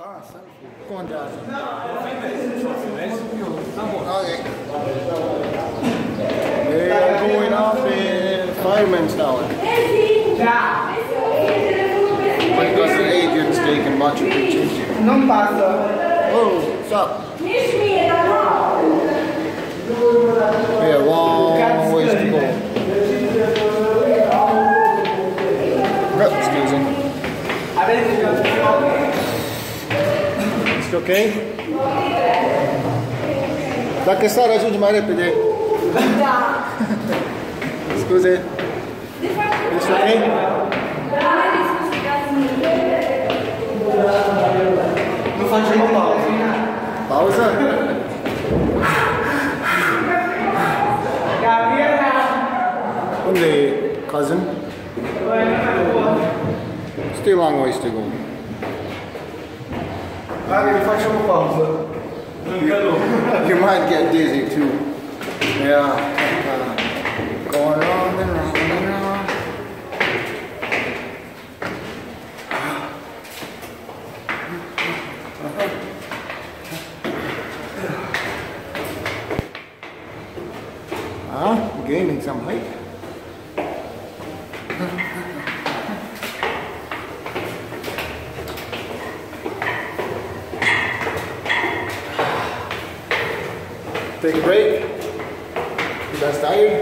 Contează. S-o filmezi? They are going off in 5 minutes now. Because the agent's taking much of pictures. Nu-mi pasă. Oh, stop. Nici mie, dar nu. We have one ways to go. Excuse me. Este ok? Dacă s-ar ajunge mai repede. Da. Scuze. Este ok? Nu facem o pauză. Pauză? Unde e cousin? Still a long ways to go. You might get dizzy too. Yeah. Going round and round and round. Huh? Gaining some height. Take a break. You guys tired?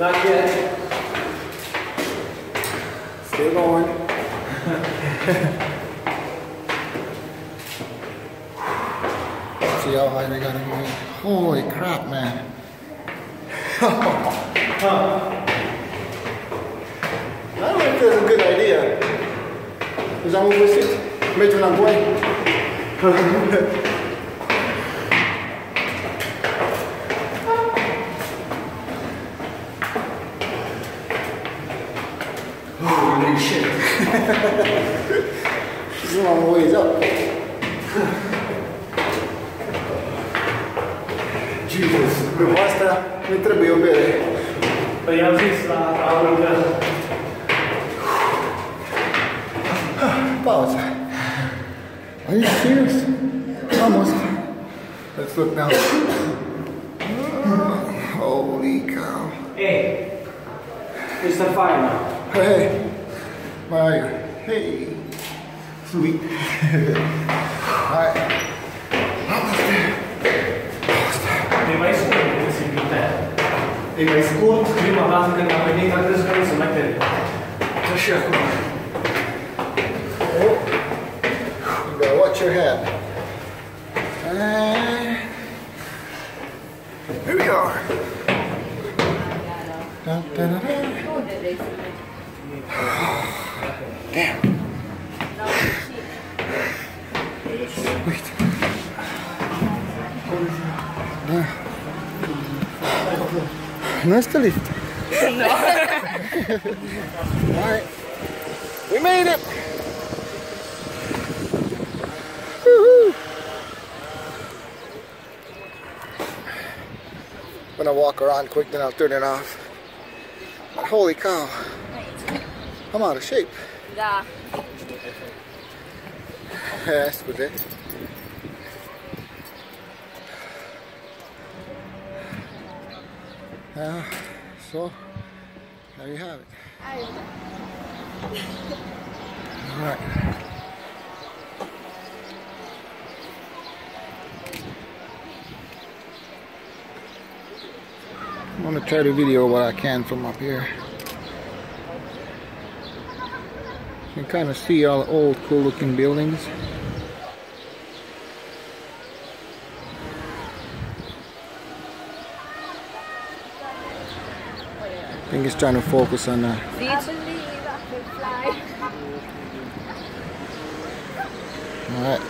Not yet. Still going. See how high we gotta go. Holy crap, man. I don't think that's a good idea. Because I'm over 6. Major not going. Shit. This is a long ways up. Jesus. Pe asta nu trebuie o bere. Păi i-am zis la aurul ăla. Pauză. Are you serious? Almost. Let's look now. Holy cow. Hey. It's a fire now. Hey. My, hey, sweet. Alright. E mai scurt decât simplitatea. E mai scurt prima dată când am venit, am crezut că nu se mai termină. Așa acum. You gotta watch your head. And here we are. Da, da, da, da. Damn. Wait. No, it's the lift. No. Alright. We made it. Woohoo. I'm gonna walk around quick, then I'll turn it off. But holy cow. I'm out of shape. Da. Scuze. So, there you have it. Alright. I'm gonna try to video what I can from up here. You can kind of see all the old cool looking buildings. I think it's trying to focus on that. Alright.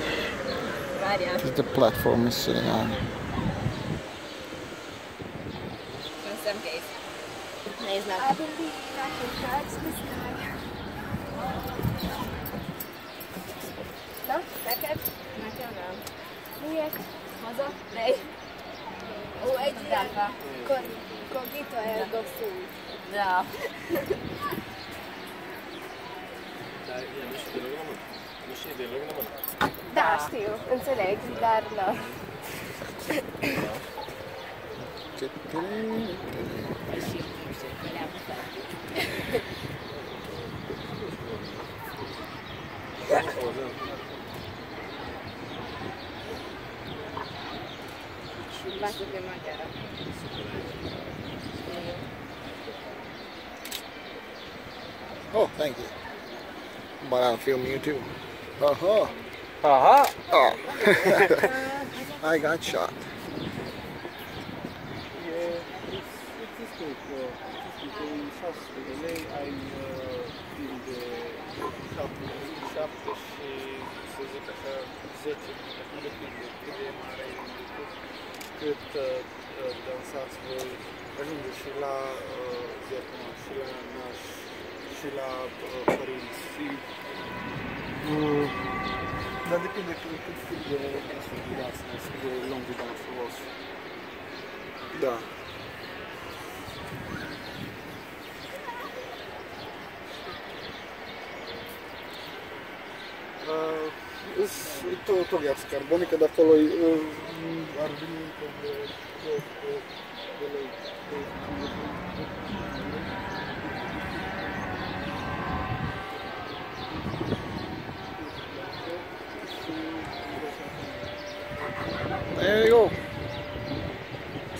This is the platform it's sitting on. In some case. There's nothing. Da? Neked? Nekem nem. Miért? Haza? Nej. Ó, egy ilyen kogito eldog szó. Da. Nu știi deloc, nu mă. Da, știu, înțeleg, dar nu. Vasul de macară. Oh, thank you. But I'm filming you too. Uh-huh. Uh-huh. Oh. I got shot. Cât dansați voi, ajunge și la zătămă, și la nași, și la părinți, și... Dar depinde cât stil de dansul de dansul, stil de longul dansul vostru. Da. E tot viață carbonică, de acolo ar veni de lei. There you go.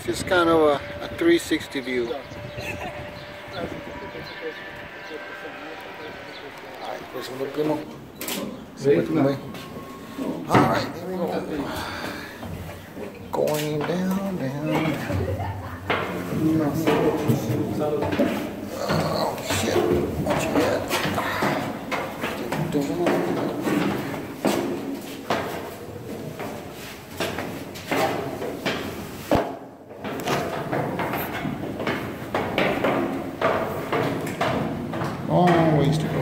This is kind of a 360 view. Hai, trebuie să mă duc în nou. All right, there we go. Going down, down. Oh shit! What you got? Long ways to go.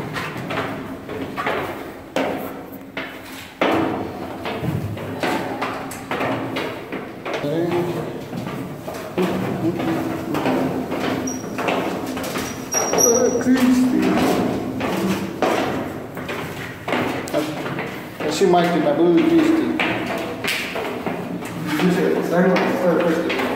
She might be my blue juice tea.